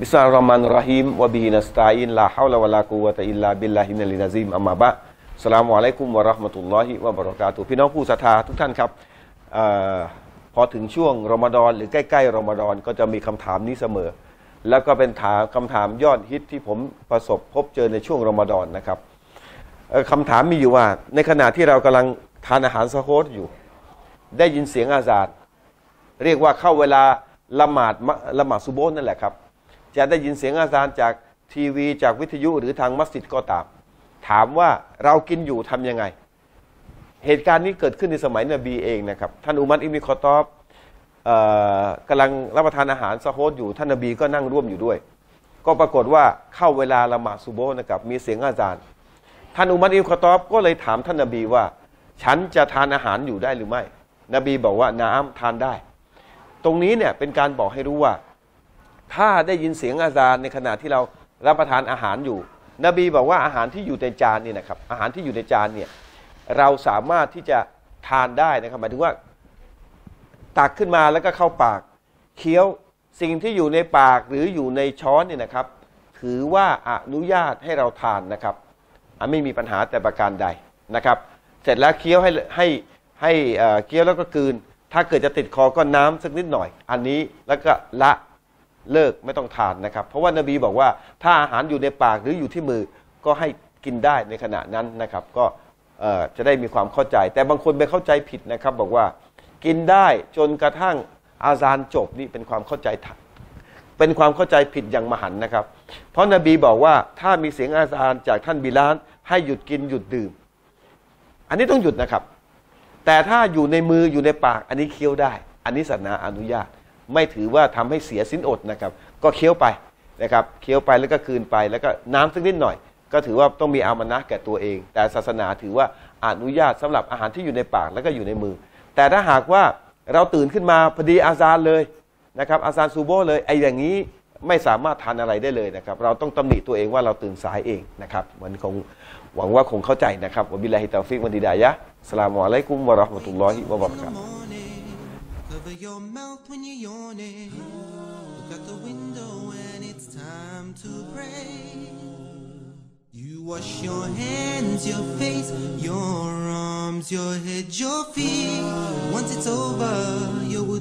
บิสมิลลาฮิรเราะห์มานิรเราะฮีมวะบิฮินัสตะอีนลาฮอละวะลากุวะตะอิลลาบิลลาฮินัลอะซีมอัมมาบะอัสสลามุอะลัยกุมวะเราะห์มะตุลลอฮิวะบะเราะกาตุฮ์พี่น้องผู้ศรัทธาทุกท่านครับพอถึงช่วงรอมฎอนหรือใกล้ๆรอมฎอนก็จะมีคำถามนี้เสมอแล้วก็เป็นคำถามยอดฮิตที่ผมประสบพบเจอในช่วงรอมฎอนนะครับคำถามมีอยู่ว่าในขณะที่เรากำลังทานอาหารซะโฮรอยู่ได้ยินเสียงอาซานเรียกว่าเข้าเวลาละหมาดซุบฮ์นั่นแหละครับจะได้ยินเสียงอาซานจากทีวีจากวิทยุหรือทางมัสยิดก็ตามถามว่าเรากินอยู่ทํำยังไงเหตุการณ์นี้เกิดขึ้นในสมัยนบีเองนะครับท่านอุมัร อิบนุ ค็อฏฏอบกำลังรับประทานอาหารซะโฮรอยู่ท่านนบีก็นั่งร่วมอยู่ด้วยก็ปรากฏว่าเข้าเวลาละหมาดซุบฮ์นะครับมีเสียงอาซานท่านอุมัร อิบนุ ค็อฏฏอบก็เลยถามท่านนบีว่าฉันจะทานอาหารอยู่ได้หรือไม่นบีบอกว่าน้ำทานได้ตรงนี้เนี่ยเป็นการบอกให้รู้ว่าถ้าได้ยินเสียงอาซานในขณะที่เรารับประทานอาหารอยู่นบีบอกว่าอาหารที่อยู่ในจานนี่นะครับอาหารที่อยู่ในจานเนี่ยเราสามารถที่จะทานได้นะครับหมายถึงว่าตักขึ้นมาแล้วก็เข้าปากเคี้ยวสิ่งที่อยู่ในปากหรืออยู่ในช้อนเนี่ยนะครับถือว่าอนุญาตให้เราทานนะครับไม่มีปัญหาแต่ประการใดนะครับเสร็จแล้วเคี้ยวให้เคี้ยวแล้วก็กลืนถ้าเกิดจะติดคอก็น้ำสักนิดหน่อยอันนี้แล้วก็ละเลิกไม่ต้องทานนะครับเพราะว่านบีบอกว่าถ้าอาหารอยู่ในปากหรืออยู่ที่มือก็ให้กินได้ในขณะนั้นนะครับก็จะได้มีความเข้าใจแต่บางคนไปเข้าใจผิดนะครับบอกว่ากินได้จนกระทั่งอาซานจบนี่เป็นความเข้าใจผิดอย่างมหันต์นะครับเพราะนบีบอกว่าถ้ามีเสียงอาซานจากท่านบิลาลให้หยุดกินหยุดดื่มอันนี้ต้องหยุดนะครับแต่ถ้าอยู่ในมืออยู่ในปากอันนี้เคี้ยวได้อันนี้ศาสนาอนุญาตไม่ถือว่าทำให้เสียศีลอดนะครับก็เคี้ยวไปนะครับเคี้ยวไปแล้วก็คืนไปแล้วก็น้ำสักนิดหน่อยก็ถือว่าต้องมีอามานะแก่ตัวเองแต่ศาสนาถือว่าอนุญาตสำหรับอาหารที่อยู่ในปากแล้วก็อยู่ในมือแต่ถ้าหากว่าเราตื่นขึ้นมาพอดีอาซานเลยนะครับอาซานซูโบเลยไอ้อย่างนี้ไม่สามารถทานอะไรได้เลยนะครับเราต้องตำหนิตัวเองว่าเราตื่นสายเองนะครับมันคงหวังว่าคงเข้าใจนะครับวะบิลลาฮิตอฟิกวัลฮิดายะห์อัสสลามุอะลัยกุมวะเราะห์มะตุลลอฮิวะบะเราะกาตุฮ์Cover your mouth when you're yawning. Look out the window and it's time to pray. You wash your hands, your face, your arms, your head, your feet. Once it's over, you'll